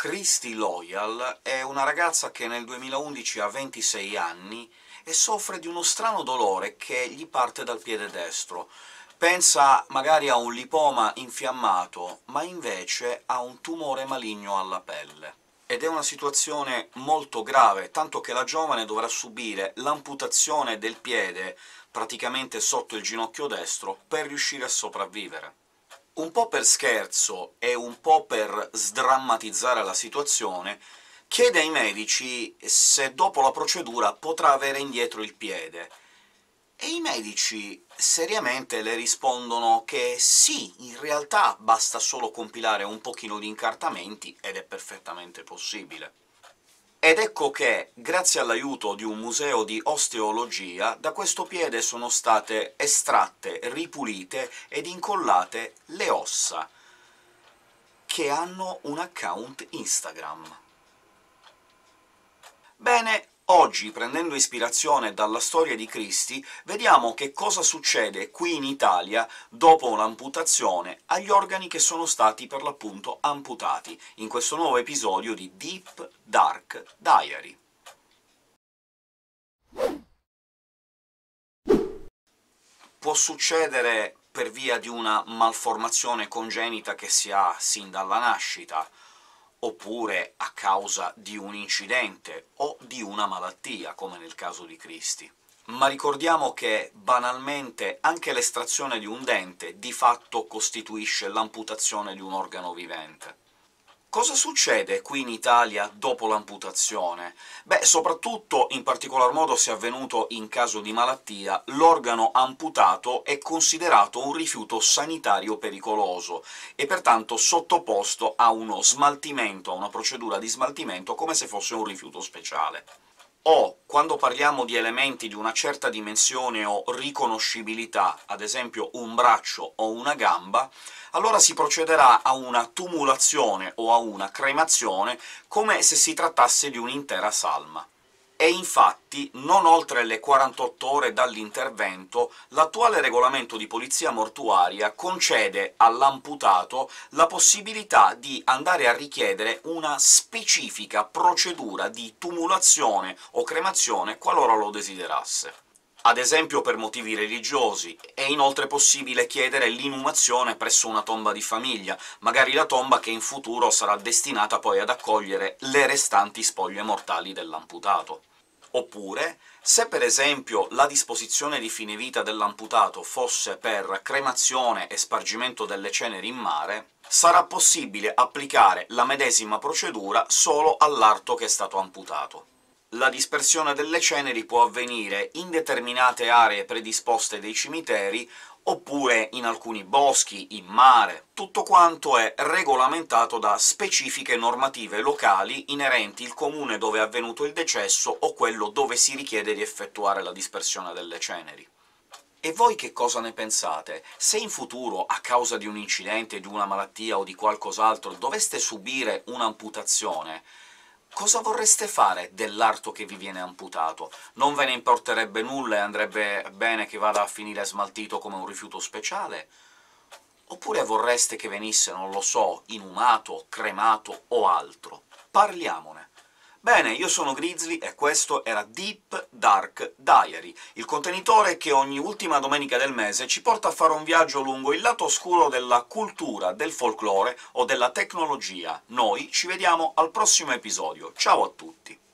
Kristi Loyall è una ragazza che nel 2011 ha 26 anni e soffre di uno strano dolore che gli parte dal piede destro. Pensa magari a un lipoma infiammato, ma invece ha un tumore maligno alla pelle. Ed è una situazione molto grave, tanto che la giovane dovrà subire l'amputazione del piede praticamente sotto il ginocchio destro per riuscire a sopravvivere. Un po' per scherzo e un po' per sdrammatizzare la situazione, chiede ai medici se dopo la procedura potrà avere indietro il piede, e i medici seriamente le rispondono che sì, in realtà basta solo compilare un pochino di incartamenti ed è perfettamente possibile. Ed ecco che, grazie all'aiuto di un museo di osteologia, da questo piede sono state estratte, ripulite ed incollate le ossa, che hanno un account Instagram. Bene, oggi, prendendo ispirazione dalla storia di Kristi, vediamo che cosa succede qui in Italia dopo un'amputazione agli organi che sono stati per l'appunto amputati, in questo nuovo episodio di Deep Dark Diary. Può succedere per via di una malformazione congenita che si ha sin dalla nascita, oppure a causa di un incidente o di una malattia, come nel caso di Kristi. Ma ricordiamo che, banalmente, anche l'estrazione di un dente di fatto costituisce l'amputazione di un organo vivente. Cosa succede qui in Italia dopo l'amputazione? Beh, soprattutto, in particolar modo se avvenuto in caso di malattia, l'organo amputato è considerato un rifiuto sanitario pericoloso, e pertanto sottoposto a uno smaltimento, a una procedura di smaltimento, come se fosse un rifiuto speciale. O, quando parliamo di elementi di una certa dimensione o riconoscibilità, ad esempio un braccio o una gamba, allora si procederà a una tumulazione o a una cremazione come se si trattasse di un'intera salma. E infatti, non oltre le 48 ore dall'intervento, l'attuale regolamento di polizia mortuaria concede all'amputato la possibilità di andare a richiedere una specifica procedura di tumulazione o cremazione qualora lo desiderasse, ad esempio per motivi religiosi. È inoltre possibile chiedere l'inumazione presso una tomba di famiglia, magari la tomba che in futuro sarà destinata poi ad accogliere le restanti spoglie mortali dell'amputato. Oppure, se per esempio la disposizione di fine vita dell'amputato fosse per cremazione e spargimento delle ceneri in mare, sarà possibile applicare la medesima procedura solo all'arto che è stato amputato. La dispersione delle ceneri può avvenire in determinate aree predisposte dei cimiteri, oppure in alcuni boschi, in mare. Tutto quanto è regolamentato da specifiche normative locali inerenti il comune dove è avvenuto il decesso o quello dove si richiede di effettuare la dispersione delle ceneri. E voi che cosa ne pensate? Se in futuro, a causa di un incidente, di una malattia o di qualcos'altro, doveste subire un'amputazione, cosa vorreste fare dell'arto che vi viene amputato? Non ve ne importerebbe nulla e andrebbe bene che vada a finire smaltito come un rifiuto speciale? Oppure vorreste che venisse, non lo so, inumato, cremato o altro? Parliamone! Bene, io sono Grizzly e questo era Deep Dark Diary, il contenitore che ogni ultima domenica del mese ci porta a fare un viaggio lungo il lato oscuro della cultura, del folklore o della tecnologia. Noi ci vediamo al prossimo episodio. Ciao a tutti!